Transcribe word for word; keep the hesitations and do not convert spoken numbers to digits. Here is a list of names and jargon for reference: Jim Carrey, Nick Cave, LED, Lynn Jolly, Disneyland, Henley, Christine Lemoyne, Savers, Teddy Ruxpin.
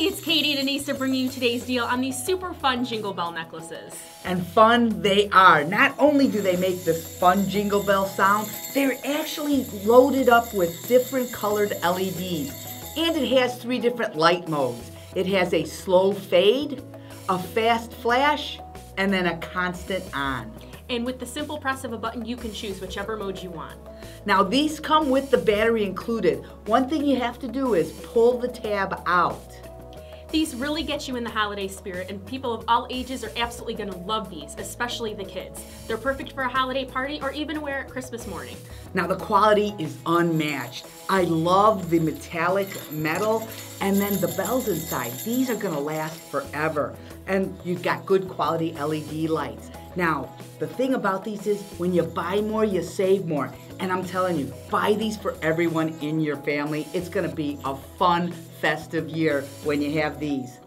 Hey, it's Katie and Anissa bringing you today's deal on these super fun Jingle Bell necklaces. And fun they are. Not only do they make this fun Jingle Bell sound, they're actually loaded up with different colored L E Ds. And it has three different light modes. It has a slow fade, a fast flash, and then a constant on. And with the simple press of a button, you can choose whichever mode you want. Now these come with the battery included. One thing you have to do is pull the tab out. These really get you in the holiday spirit, and people of all ages are absolutely going to love these, especially the kids. They're perfect for a holiday party or even wear it Christmas morning. Now the quality is unmatched. I love the metallic metal and then the bells inside. These are going to last forever, and you've got good quality L E D lights. Now the thing about these is when you buy more, you save more. And I'm telling you, buy these for everyone in your family. It's going to be a fun, festive year when you have these.